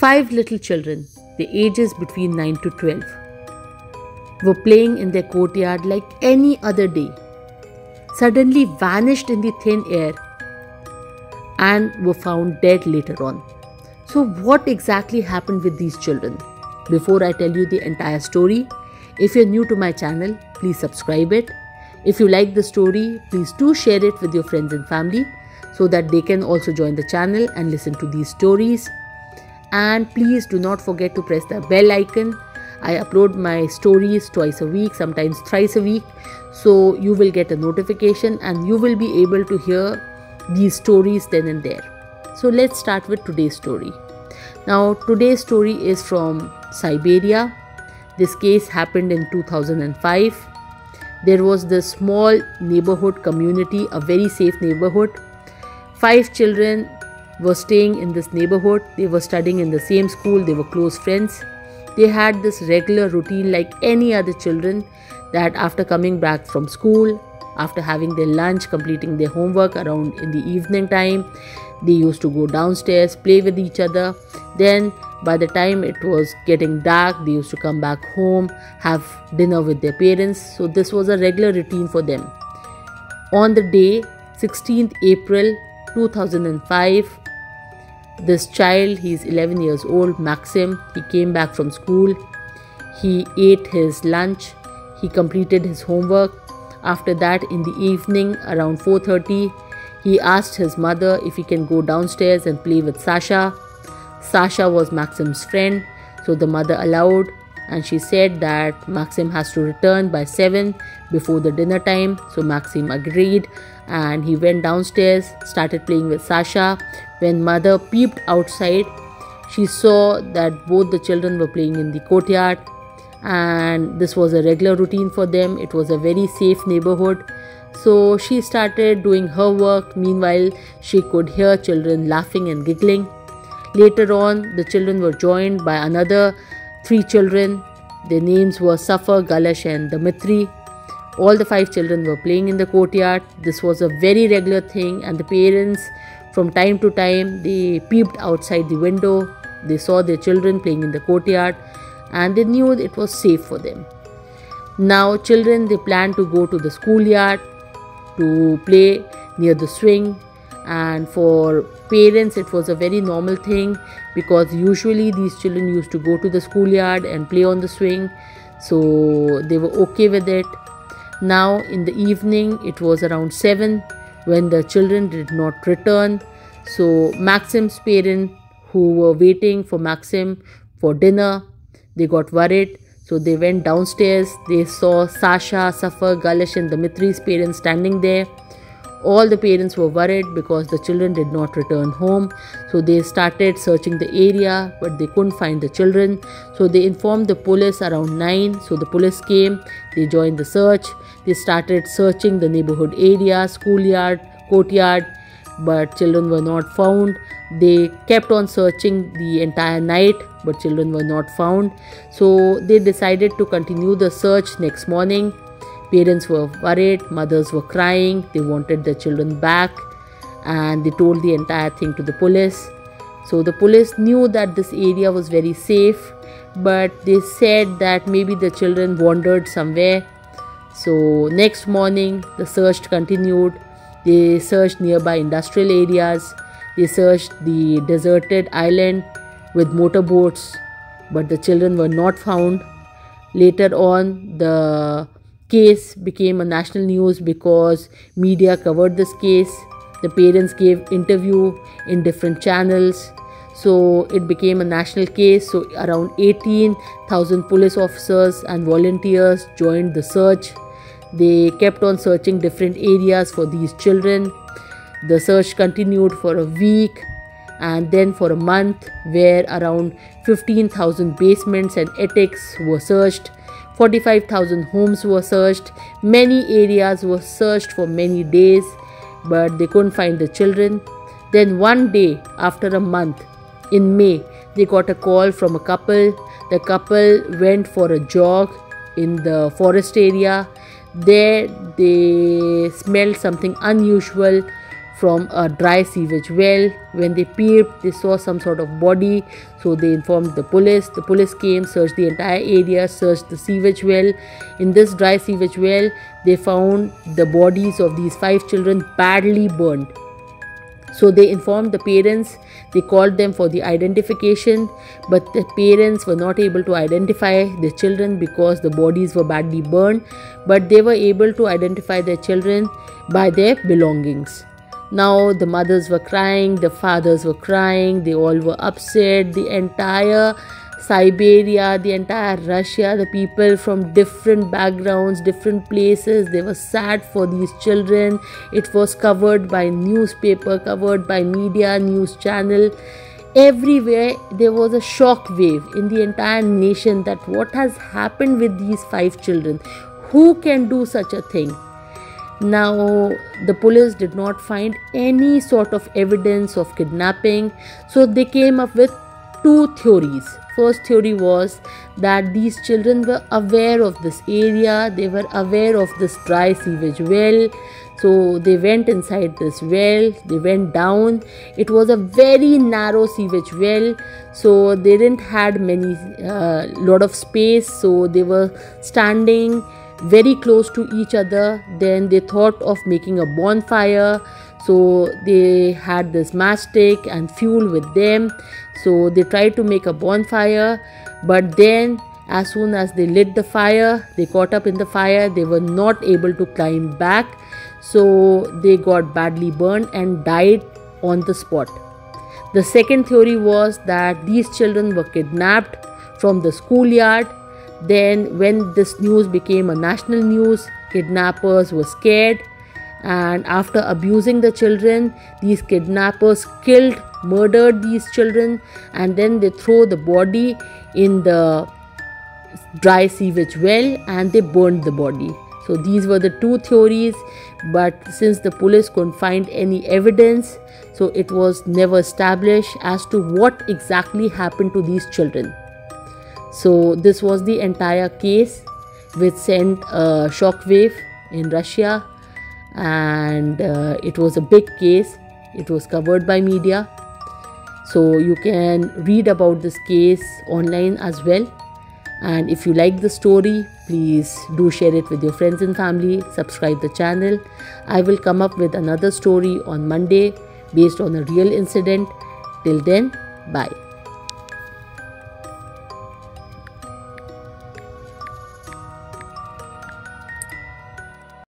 5 little children, the ages between 9 to 12, were playing in their courtyard like any other day, suddenly vanished in the thin air and were found dead later on. So what exactly happened with these children? Before I tell you the entire story, if you're new to my channel, please subscribe it. If you like the story, please do share it with your friends and family so that they can also join the channel and listen to these stories. And please do not forget to press the bell icon. I upload my stories twice a week, sometimes thrice a week. So you will get a notification and you will be able to hear these stories then and there. So let's start with today's story. Now today's story is from Siberia. This case happened in 2005. There was this small neighborhood community, a very safe neighborhood. 5 children were staying in this neighborhood. They were studying in the same school. They were close friends. They had this regular routine like any other children, that after coming back from school, after having their lunch, completing their homework around in the evening time, they used to go downstairs, play with each other. Then by the time it was getting dark, they used to come back home, have dinner with their parents. So this was a regular routine for them. On the day 16th April 2005, this child, he is 11 years old, Maxim, he came back from school. He ate his lunch. He completed his homework. After that, in the evening around 4:30, he asked his mother if he can go downstairs and play with Sasha. Sasha was Maxim's friend, so the mother allowed, and she said that Maxim has to return by 7 before the dinner time. So Maxim agreed and he went downstairs, started playing with Sasha. When mother peeped outside, she saw that both the children were playing in the courtyard, and this was a regular routine for them. It was a very safe neighborhood. So she started doing her work. Meanwhile, she could hear children laughing and giggling. Later on, the children were joined by another 3 children. Their names were Safa, Galesh and Dmitri. All the 5 children were playing in the courtyard. This was a very regular thing, and the parents, from time to time, they peeped outside the window. They saw their children playing in the courtyard and they knew it was safe for them. Now children, they planned to go to the schoolyard to play near the swing, and for parents it was a very normal thing because usually these children used to go to the schoolyard and play on the swing, so they were okay with it. Now in the evening, it was around 7 when the children did not return. So Maxim's parents, who were waiting for Maxim for dinner, they got worried. So they went downstairs. They saw Sasha, Safa, Galesh and Dmitri's parents standing there. All the parents were worried because the children did not return home. So they started searching the area, but they couldn't find the children. So they informed the police around 9. So the police came. They joined the search. They started searching the neighborhood area, schoolyard, courtyard, but children were not found. They kept on searching the entire night, but children were not found. So they decided to continue the search next morning. Parents were worried, mothers were crying, they wanted their children back, and they told the entire thing to the police. So the police knew that this area was very safe, but they said that maybe the children wandered somewhere. So next morning, the search continued. They searched nearby industrial areas. They searched the deserted island with motorboats, but the children were not found. Later on, the case became a national news because media covered this case. The parents gave interview in different channels, so it became a national case. So around 18,000 police officers and volunteers joined the search. They kept on searching different areas for these children. The search continued for a week and then for a month, where around 15,000 basements and attics were searched, 45,000 homes were searched, many areas were searched for many days, but they couldn't find the children. Then one day, after a month, in May, they got a call from a couple. The couple went for a jog in the forest area. There they smelled something unusual from a dry sewage well. When they peeped, they saw some sort of body, so they informed the police. The police came, searched the entire area, searched the sewage well. In this dry sewage well, they found the bodies of these 5 children badly burned. So they informed the parents, they called them for the identification, but the parents were not able to identify the children because the bodies were badly burned, but they were able to identify their children by their belongings. Now the mothers were crying, the fathers were crying, they all were upset. The entire Siberia, the entire Russia, the people from different backgrounds, different places, they were sad for these children. It was covered by newspaper, covered by media, news channel. Everywhere there was a shock wave in the entire nation that what has happened with these 5 children? Who can do such a thing? Now the police did not find any sort of evidence of kidnapping, so they came up with 2 theories. First theory was that these children were aware of this area, they were aware of this dry sewage well, so they went inside this well, they went down. It was a very narrow sewage well, so they didn't had many lot of space, so they were standing very close to each other. Then they thought of making a bonfire, so they had this matchstick and fuel with them, so they tried to make a bonfire. But then as soon as they lit the fire, they caught up in the fire, they were not able to climb back, so they got badly burned and died on the spot. The second theory was that these children were kidnapped from the schoolyard. Then when this news became a national news, kidnappers were scared, and after abusing the children, these kidnappers killed, murdered these children, and then they throw the body in the dry sewage well and they burned the body. So these were the 2 theories, but since the police couldn't find any evidence, so it was never established as to what exactly happened to these children. So this was the entire case which sent a shockwave in Russia, and it was a big case. It was covered by media, so you can read about this case online as well. And if you like the story, please do share it with your friends and family. Subscribe the channel. I will come up with another story on Monday based on a real incident. Till then, bye.